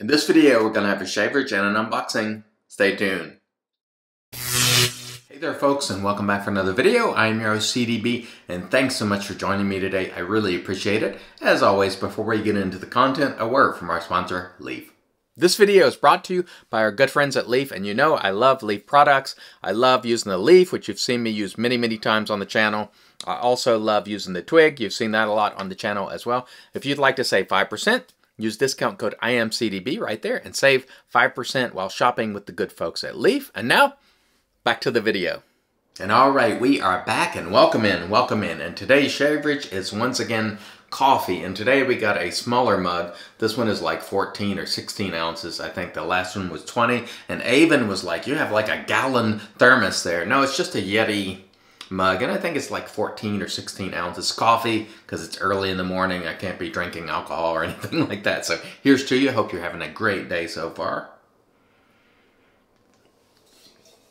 In this video, we're going to have a shaverage and an unboxing. Stay tuned. Hey there folks, and welcome back for another video. I'm your host CDB, and thanks so much for joining me today. I really appreciate it. As always, before we get into the content, a word from our sponsor, Leaf. This video is brought to you by our good friends at Leaf, and you know I love Leaf products. I love using the Leaf, which you've seen me use many, many times on the channel. I also love using the Twig. You've seen that a lot on the channel as well. If you'd like to save 5%, use discount code IAMCDB right there and save 5% while shopping with the good folks at Leaf. And now, back to the video. And all right, we are back, and welcome in. And today's shaverage is once again coffee, and today we got a smaller mug. This one is like 14 or 16 ounces. I think the last one was 20, and Avon was like, you have like a gallon thermos there. No, it's just a Yeti mug, and I think it's like 14 or 16 ounces. Coffee, because it's early in the morning. I can't be drinking alcohol or anything like that. So here's to you. Hope you're having a great day so far.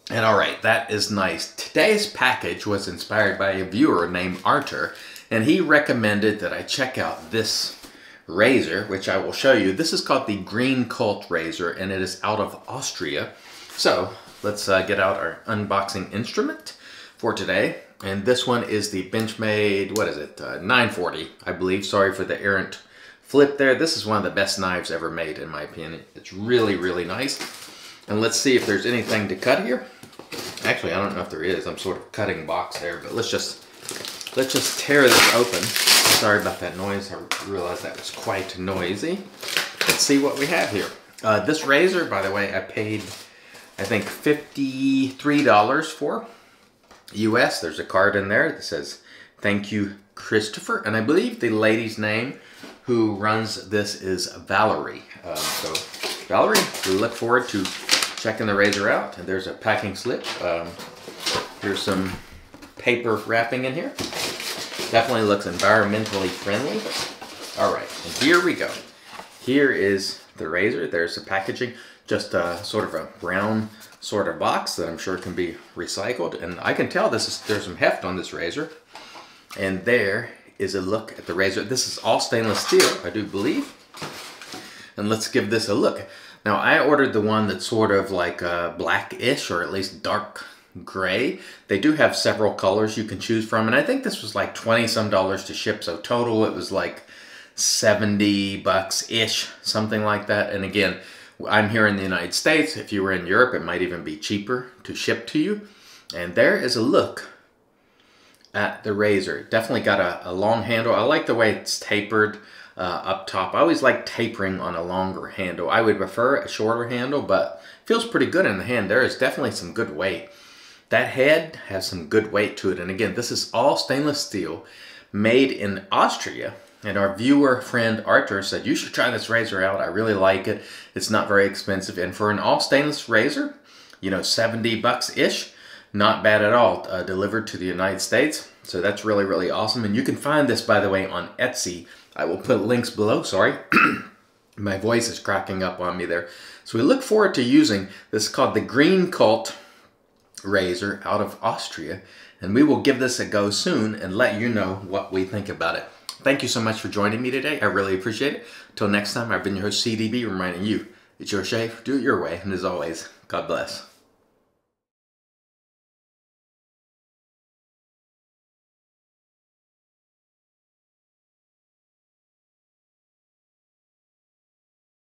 And all right, that is nice. Today's package was inspired by a viewer named Arthur, and he recommended that I check out this razor, which I will show you. This is called the Green Cult razor, and it is out of Austria. So let's get out our unboxing instrument for today. And this one is the Benchmade, 940, I believe. Sorry for the errant flip there. This is one of the best knives ever made, in my opinion. It's really, really nice. And let's see if there's anything to cut here. Actually, I don't know if there is. I'm sort of cutting box there, but let's just tear this open. Sorry about that noise. I realized that was quite noisy. Let's see what we have here. This razor, by the way, I paid, I think, $53 for US. There's a card in there that says, thank you, Christopher. And I believe the lady's name who runs this is Valerie. So Valerie, we look forward to checking the razor out. And there's a packing slip. Here's some paper wrapping in here. Definitely looks environmentally friendly. All right, and here we go. Here is the razor. There's the packaging, just sort of a brown sort of box that I'm sure can be recycled. And I can tell there's some heft on this razor. And there is a look at the razor. This is all stainless steel, I do believe. And let's give this a look. Now, I ordered the one that's sort of like blackish, or at least dark gray. They do have several colors you can choose from, and I think this was like $20 some to ship, so total it was like $70 ish, something like that. And again, I'm here in the United States. If you were in Europe, it might even be cheaper to ship to you. And there is a look at the razor. Definitely got a long handle. I like the way it's tapered up top. I always like tapering on a longer handle. I would prefer a shorter handle, but feels pretty good in the hand. There is definitely some good weight. That head has some good weight to it. And again, this is all stainless steel, made in Austria. And our viewer friend Arthur said, you should try this razor out. I really like it. It's not very expensive. And for an all stainless razor, you know, $70-ish, not bad at all, delivered to the United States. So that's really, really awesome. And you can find this, by the way, on Etsy. I will put links below. Sorry. My voice is cracking up on me there. So we look forward to using this. Is called the Green Cult razor out of Austria, and we will give this a go soon and let you know what we think about it. Thank you so much for joining me today. I really appreciate it. Till next time, I've been your host CDB, reminding you, it's your shave, do it your way, and as always, God bless.